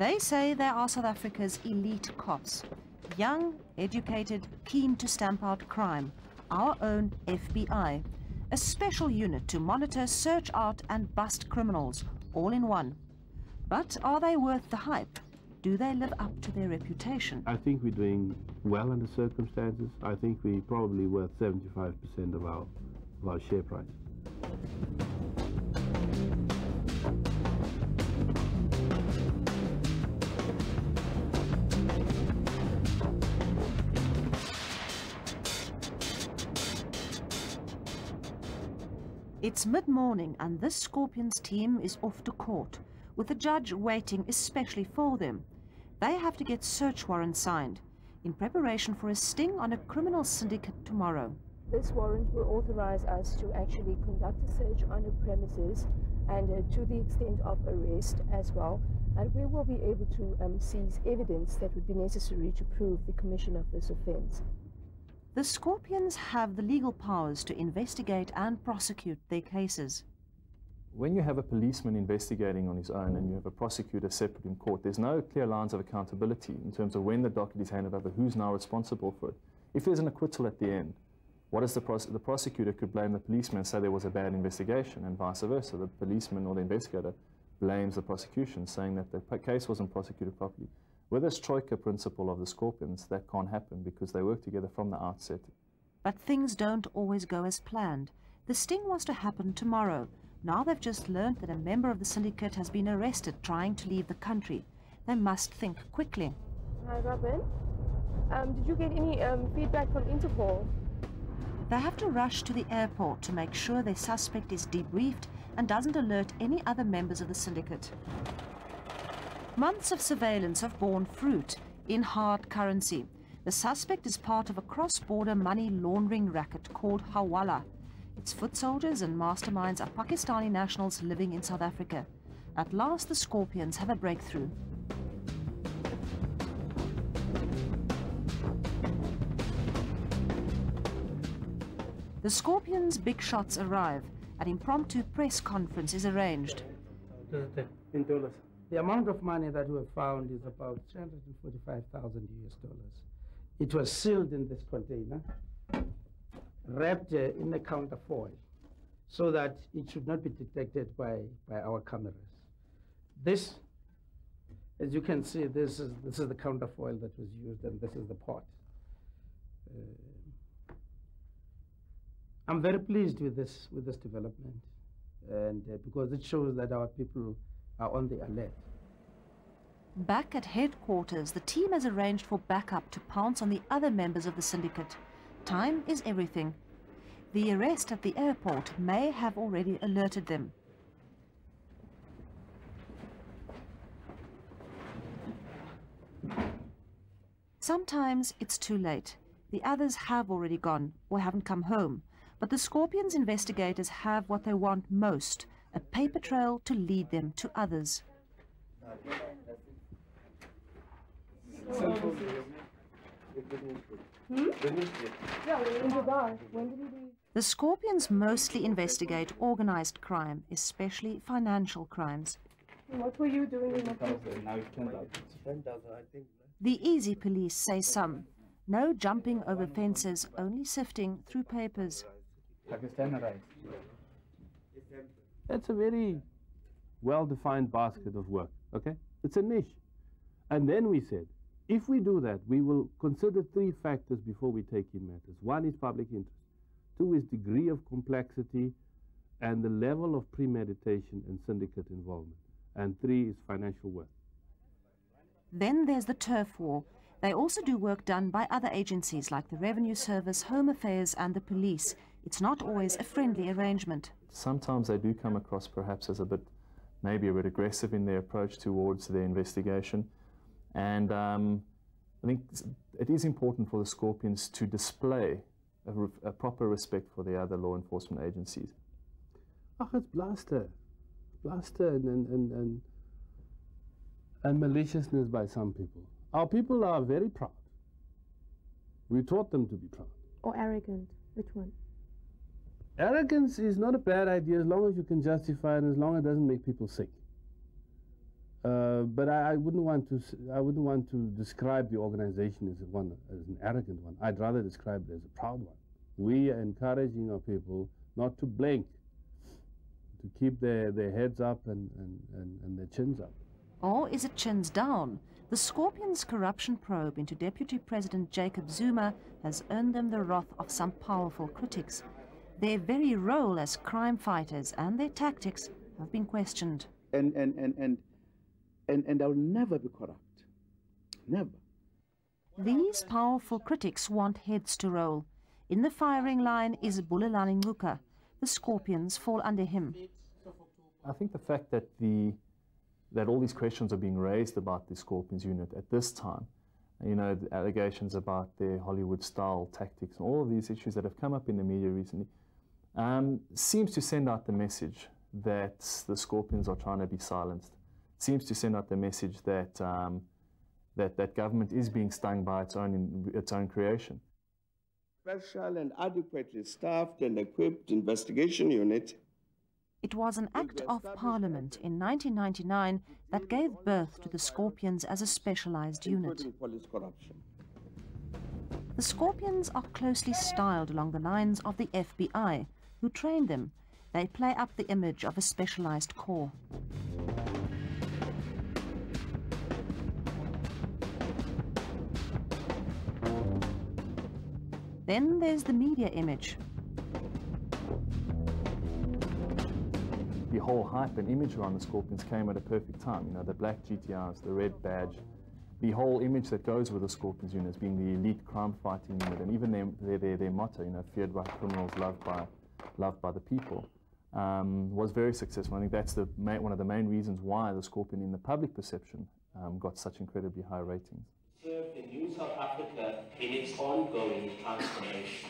They say they are South Africa's elite cops. Young, educated, keen to stamp out crime. Our own FBI. A special unit to monitor, search out and bust criminals, all in one. But are they worth the hype? Do they live up to their reputation? I think we're doing well under circumstances. I think we're probably worth 75% of our share price. It's mid-morning and this Scorpions team is off to court, with the judge waiting especially for them. They have to get search warrants signed, in preparation for a sting on a criminal syndicate tomorrow. This warrant will authorize us to actually conduct a search on the premises and to the extent of arrest as well, and we will be able to seize evidence that would be necessary to prove the commission of this offense. The Scorpions have the legal powers to investigate and prosecute their cases. When you have a policeman investigating on his own and you have a prosecutor separate in court, there's no clear lines of accountability in terms of when the docket is handed over, who's now responsible for it. If there's an acquittal at the end, what is the prosecutor could blame the policeman and say there was a bad investigation, and vice versa. The policeman or the investigator blames the prosecution, saying that the case wasn't prosecuted properly. With this troika principle of the Scorpions, that can't happen because they work together from the outset. But things don't always go as planned. The sting was to happen tomorrow. Now they've just learned that a member of the syndicate has been arrested trying to leave the country. They must think quickly. Hi, Robin. Did you get any feedback from Interpol? They have to rush to the airport to make sure their suspect is debriefed and doesn't alert any other members of the syndicate. Months of surveillance have borne fruit in hard currency. The suspect is part of a cross-border money laundering racket called Hawala. Its foot soldiers and masterminds are Pakistani nationals living in South Africa. At last, the Scorpions have a breakthrough. The Scorpions' big shots arrive. An impromptu press conference is arranged. $10. The amount of money that we have found is about $345,000. It was sealed in this container, wrapped in a counterfoil, so that it should not be detected by our cameras. This, as you can see, this is the counterfoil that was used, and this is the pot. I'm very pleased with this development, and because it shows that our people are on the alert. Back at headquarters, the team has arranged for backup to pounce on the other members of the syndicate. Time is everything. The arrest at the airport may have already alerted them. Sometimes it's too late. The others have already gone or haven't come home, but the Scorpions investigators have what they want most: a paper trail to lead them to others. The Scorpions mostly investigate organized crime, especially financial crimes. What were you doing in the prison? The easy police say some. No jumping over fences, only sifting through papers. That's a very well-defined basket of work, okay? It's a niche. And then we said, if we do that, we will consider three factors before we take in matters. One is public interest. Two is degree of complexity and the level of premeditation and syndicate involvement. And three is financial work. Then there's the turf war. They also do work done by other agencies like the Revenue Service, Home Affairs and the police. It's not always a friendly arrangement. Sometimes they do come across perhaps as maybe a bit aggressive in their approach towards their investigation. And I think it is important for the Scorpions to display a proper respect for the other law enforcement agencies. Oh, it's bluster and maliciousness by some people. Our people are very proud. We taught them to be proud. Or arrogant, which one? Arrogance is not a bad idea as long as you can justify it, as long as it doesn't make people sick. But I wouldn't want to describe the organization as one, as an arrogant one. I'd rather describe it as a proud one. We are encouraging our people not to blink, to keep their heads up and their chins up. Or is it chins down? The Scorpions' corruption probe into Deputy President Jacob Zuma has earned them the wrath of some powerful critics. Their very role as crime fighters and their tactics have been questioned. And they'll never be corrupt. Never. These powerful critics want heads to roll. In the firing line is Bulelani Ngcuka. The Scorpions fall under him. I think the fact that that all these questions are being raised about the Scorpions unit at this time, you know, the allegations about their Hollywood-style tactics and all of these issues that have come up in the media recently, seems to send out the message that the Scorpions are trying to be silenced. Seems to send out the message that that government is being stung by its own creation. Special and adequately staffed and equipped investigation unit. It was an Act of Parliament in 1999 that gave birth to the Scorpions as a specialized unit. The Scorpions are closely styled along the lines of the FBI, who trained them. They play up the image of a specialized corps. Then there's the media image. The whole hype and image around the Scorpions came at a perfect time. You know, the black GTRs, the red badge, the whole image that goes with the Scorpions unit as being the elite crime-fighting unit, and even their motto, you know, feared by criminals, loved by the people, was very successful. I think that's one of the main reasons why the Scorpion, in the public perception, got such incredibly high ratings. Serve the new South Africa in its ongoing transformation.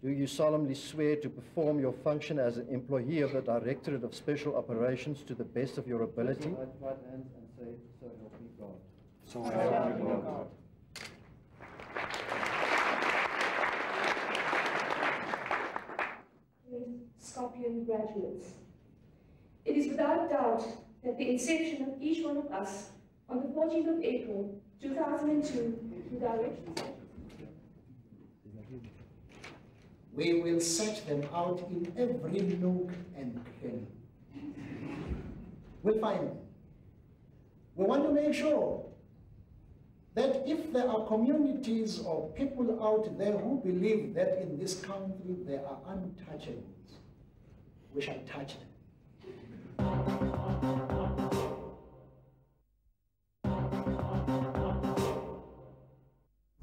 Do you solemnly swear to perform your function as an employee of the Directorate of Special Operations to the best of your ability? Raise your right hands and say, "So help me God." So help me God. Scorpion graduates, it is without doubt that the inception of each one of us on the 14th of April 2002 we will search them out in every nook and cranny. We'll find them. We want to make sure that if there are communities or people out there who believe that in this country there are untouchables, we shall touch them.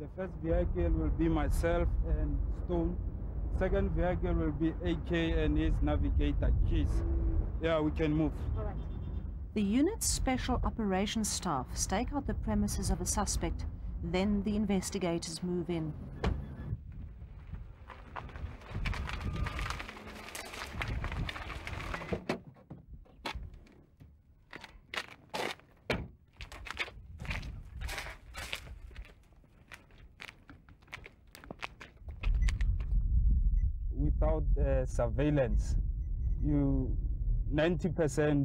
The first vehicle will be myself and Stone. Second vehicle will be AK and his navigator, Keys. Yeah, we can move. All right. The unit's special operations staff stake out the premises of a suspect. Then the investigators move in. Surveillance, you 90%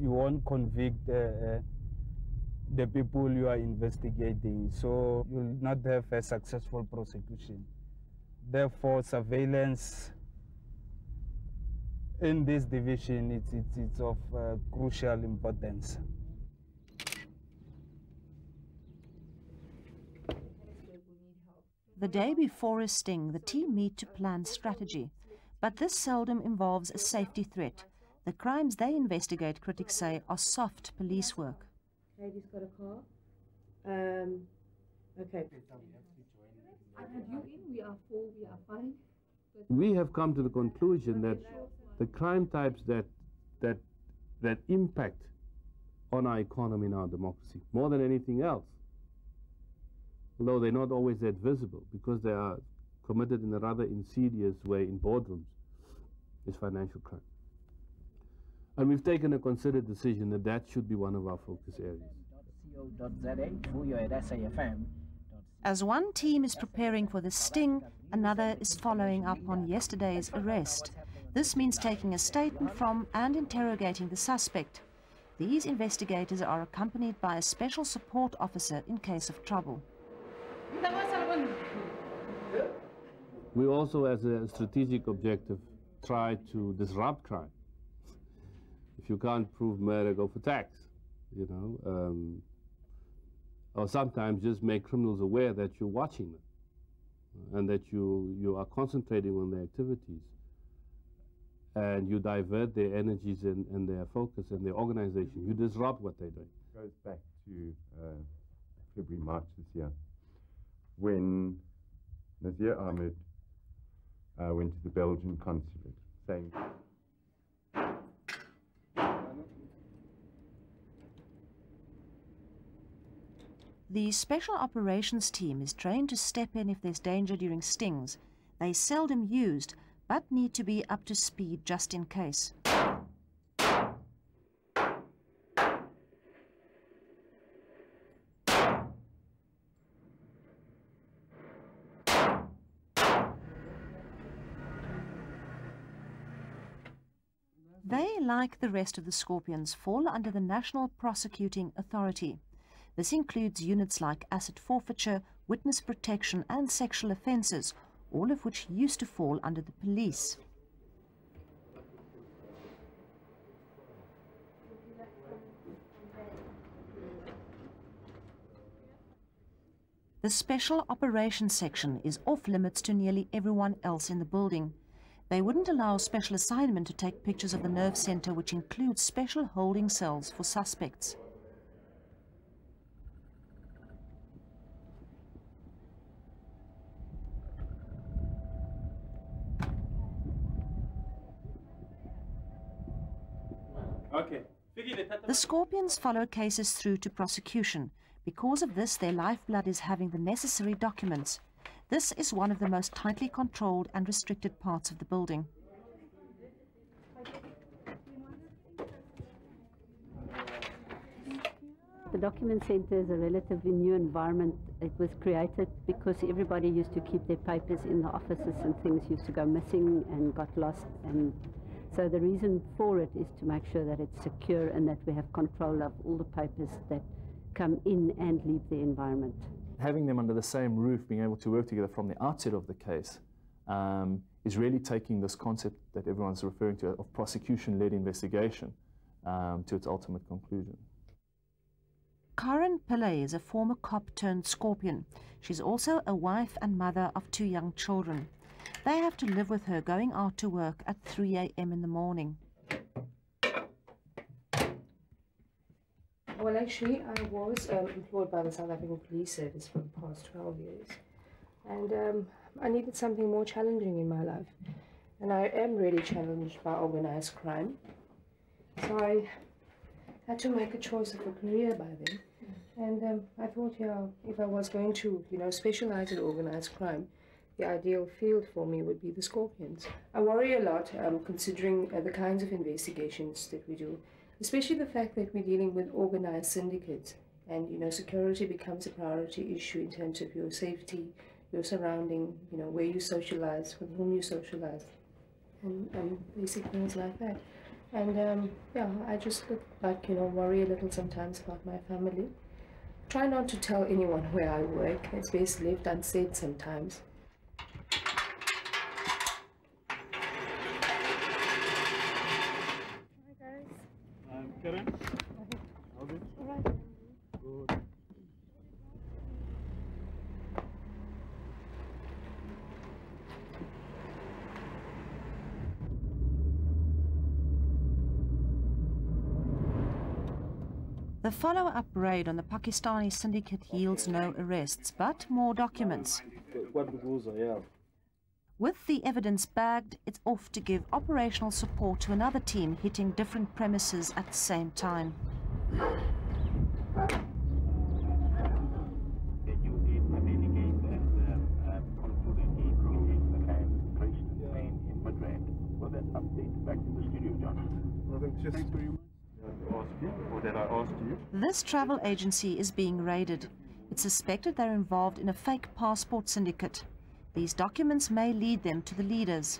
you won't convict the people you are investigating, so you'll not have a successful prosecution. Therefore, surveillance in this division it's of crucial importance. The day before a sting, the team meet to plan strategy. But this seldom involves a safety threat. The crimes they investigate, critics say, are soft police work. Lady's got a car. Okay. We are four, we are five. We have come to the conclusion that the crime types that impact on our economy and our democracy more than anything else, although they're not always that visible because they are committed in a rather insidious way in boardrooms, is financial crime. And we've taken a considered decision that that should be one of our focus areas. As one team is preparing for the sting, another is following up on yesterday's arrest. This means taking a statement from and interrogating the suspect. These investigators are accompanied by a special support officer in case of trouble. We also, as a strategic objective, try to disrupt crime. If you can't prove murder, go for tax, you know. Or sometimes just make criminals aware that you're watching them and that you are concentrating on their activities. And you divert their energies and their focus and their organization. You disrupt what they're doing. It goes back to February, March this year, when Nazir Ahmed went to the Belgian consulate saying... The Special Operations Team is trained to step in if there's danger during stings. They seldom used, but need to be up to speed just in case. They, like the rest of the Scorpions, fall under the National Prosecuting Authority. This includes units like asset forfeiture, witness protection and sexual offences, all of which used to fall under the police. The Special Operations Section is off-limits to nearly everyone else in the building. They wouldn't allow special assignment to take pictures of the nerve centre, which includes special holding cells for suspects. The Scorpions follow cases through to prosecution. Because of this, their lifeblood is having the necessary documents. This is one of the most tightly controlled and restricted parts of the building. The document center is a relatively new environment. It was created because everybody used to keep their papers in the offices and things used to go missing and got lost. And so the reason for it is to make sure that it's secure and that we have control of all the papers that come in and leave the environment. Having them under the same roof, being able to work together from the outset of the case, is really taking this concept that everyone's referring to of prosecution-led investigation to its ultimate conclusion. Karen Pillay is a former cop-turned-Scorpion. She's also a wife and mother of 2 young children. They have to live with her going out to work at 3 a.m. in the morning. Well, actually, I was employed by the South African Police Service for the past 12 years. And I needed something more challenging in my life. And I am really challenged by organized crime. So I had to make a choice of a career by then. And I thought, yeah, if I was going to, you know, specialize in organized crime, the ideal field for me would be the Scorpions. I worry a lot considering the kinds of investigations that we do, especially the fact that we're dealing with organized syndicates and, you know, security becomes a priority issue in terms of your safety, your surrounding, you know, where you socialize, with whom you socialize, and basic things like that. And yeah, I just look like, you know, worry a little sometimes about my family. Try not to tell anyone where I work. It's best left unsaid sometimes. Karen? How's it? All right. Good. The follow-up raid on the Pakistani syndicate yields no arrests, but more documents. With the evidence bagged, it's off to give operational support to another team hitting different premises at the same time. asked you, or that I asked you. This travel agency is being raided. It's suspected they're involved in a fake passport syndicate. These documents may lead them to the leaders.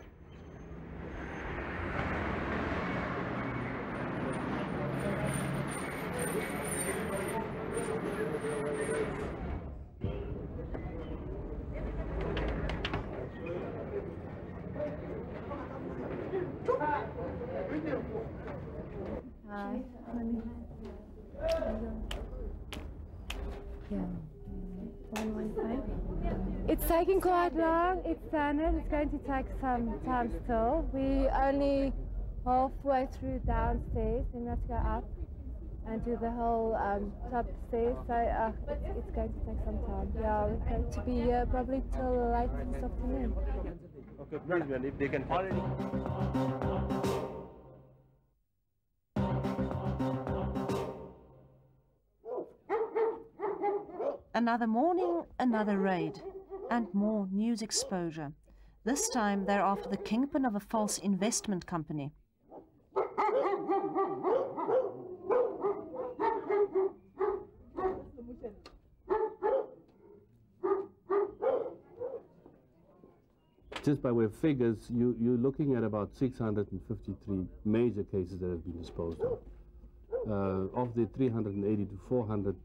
It's taking quite long, it's standard, it's going to take some time still. We only halfway through downstairs, then we have to go up and do the whole top stairs, so it's going to take some time. Yeah, we're going to be here probably till late this afternoon. Okay, please, man, if they can help. Another morning, another raid, and more news exposure. This time they're after the kingpin of a false investment company. Just by way of figures, you're looking at about 653 major cases that have been disposed of. Of the 380 to 400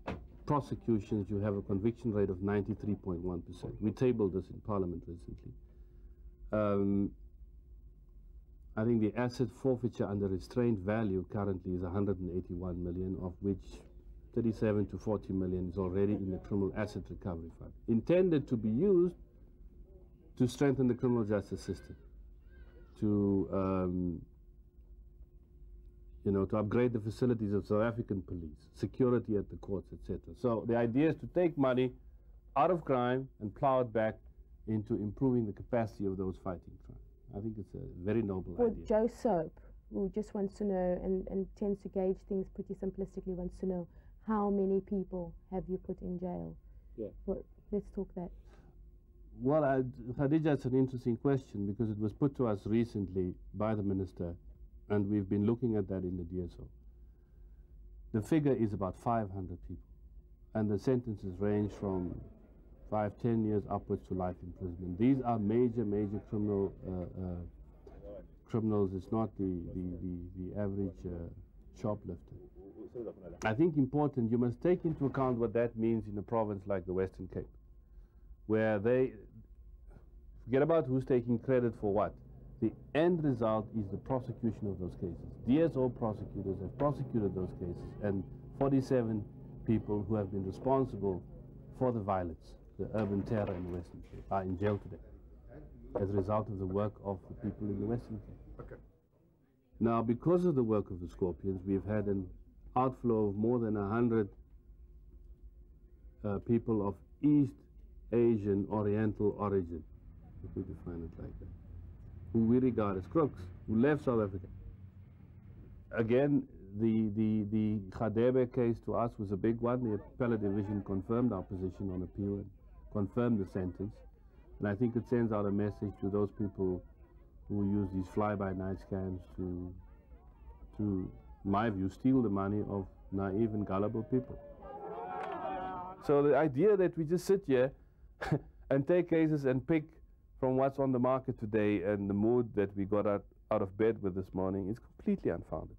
prosecutions, you have a conviction rate of 93.1%. We tabled this in Parliament recently. I think the asset forfeiture under restrained value currently is 181 million, of which 37 to 40 million is already in the Criminal Asset Recovery Fund, intended to be used to strengthen the criminal justice system, to to upgrade the facilities of South African police, security at the courts, etc. So the idea is to take money out of crime and plow it back into improving the capacity of those fighting crime. I think it's a very noble idea. Well, Joe Soap, who just wants to know and tends to gauge things pretty simplistically, wants to know how many people have you put in jail? Yeah. Well, let's talk that. Well, Khadija, it's an interesting question because it was put to us recently by the Minister, and we've been looking at that in the DSO. The figure is about 500 people, and the sentences range from 5-10 years upwards to life imprisonment. These are major, major criminal criminals. It's not the average shoplifter. I think important, you must take into account what that means in a province like the Western Cape, where they forget about who's taking credit for what. The end result is the prosecution of those cases. DSO prosecutors have prosecuted those cases, and 47 people who have been responsible for the violence, the urban terror in the Western Cape, are in jail today as a result of the work of the people in the Western Cape. Okay. Now, because of the work of the Scorpions, we've had an outflow of more than 100 people of East Asian Oriental origin, if we define it like that, who we regard as crooks, who left South Africa. Again, the Khadebe case to us was a big one. The appellate division confirmed our position on appeal and confirmed the sentence. And I think it sends out a message to those people who use these fly-by-night scams to, in my view, steal the money of naive and gullible people. So the idea that we just sit here and take cases and pick from what's on the market today and the mood that we got out of bed with this morning is completely unfounded.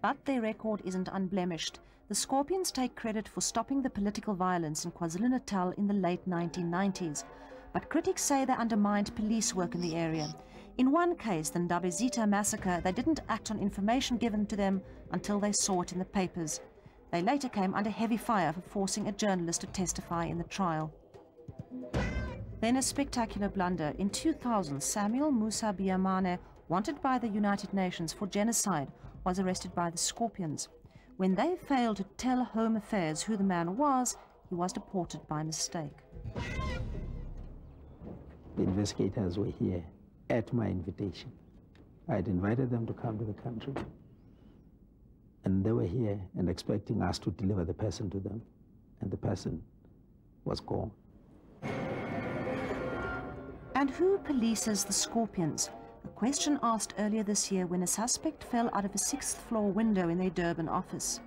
But their record isn't unblemished. The Scorpions take credit for stopping the political violence in KwaZulu-Natal in the late 1990s. But critics say they undermined police work in the area. In one case, the Ndabezita massacre, they didn't act on information given to them until they saw it in the papers. They later came under heavy fire for forcing a journalist to testify in the trial. Then a spectacular blunder. In 2000, Samuel Musa Biamane, wanted by the United Nations for genocide, was arrested by the Scorpions. When they failed to tell Home Affairs who the man was, he was deported by mistake. The investigators were here at my invitation. I had invited them to come to the country, and they were here and expecting us to deliver the person to them, and the person was gone. And who polices the Scorpions? A question asked earlier this year when a suspect fell out of a 6th-floor window in their Durban office.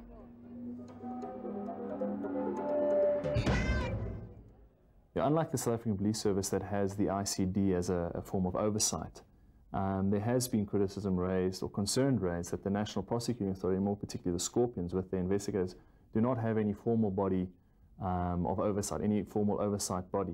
Yeah, unlike the South African Police Service that has the ICD as a form of oversight, there has been criticism raised or concern raised that the National Prosecuting Authority, more particularly the Scorpions with their investigators, do not have any formal body of oversight, any formal oversight body.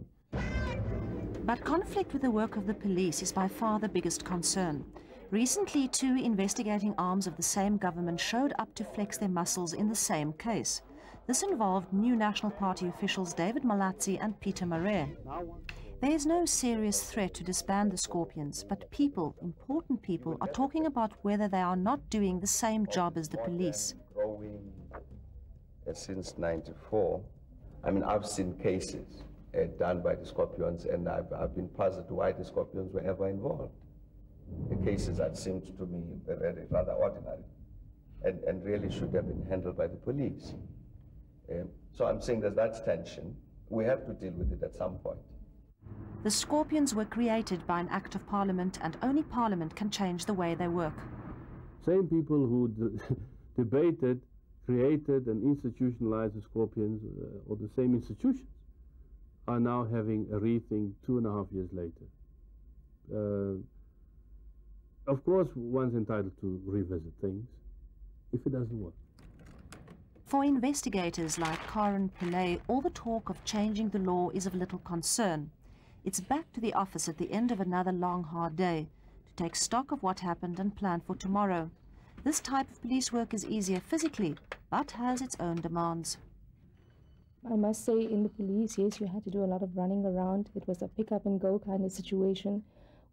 But conflict with the work of the police is by far the biggest concern. Recently, two investigating arms of the same government showed up to flex their muscles in the same case. This involved new National Party officials David Malatsi and Peter Marais. There is no serious threat to disband the Scorpions, but people, important people, are talking about whether they are not doing the same job as the police. Since 94, I mean, I've seen cases done by the Scorpions, and I've been puzzled why the Scorpions were ever involved. The cases that seemed to me very rather ordinary and really should have been handled by the police. So I'm saying there's that tension. We have to deal with it at some point. The Scorpions were created by an act of parliament, and only parliament can change the way they work. Same people who debated, created and institutionalized the Scorpions, or the same institutions, are now having a rethink 2.5 years later. Of course, one's entitled to revisit things if it doesn't work. For investigators like Karen Pillay, all the talk of changing the law is of little concern. It's back to the office at the end of another long, hard day to take stock of what happened and plan for tomorrow. This type of police work is easier physically, but has its own demands. I must say, in the police, yes, you had to do a lot of running around. It was a pick-up-and-go kind of situation,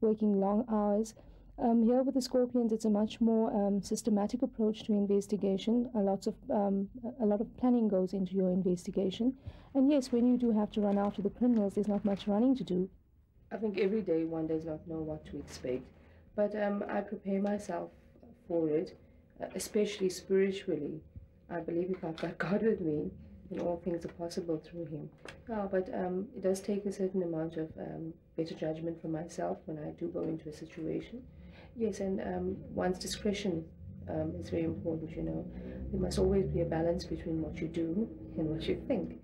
working long hours. Here with the Scorpions, it's a much more systematic approach to investigation. A lot of planning goes into your investigation. And yes, when you do have to run after the criminals, there's not much running to do. I think every day one does not know what to expect. But I prepare myself for it, especially spiritually. I believe if I've got God with me, then all things are possible through him. But it does take a certain amount of better judgment for myself when I do go into a situation. Yes, and one's discretion is very important, you know. There must always be a balance between what you do and what you think.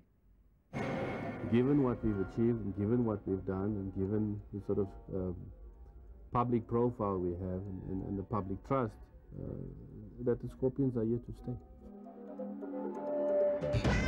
Given what we've achieved, and given what we've done, and given the sort of public profile we have and the public trust, that the Scorpions are here to stay.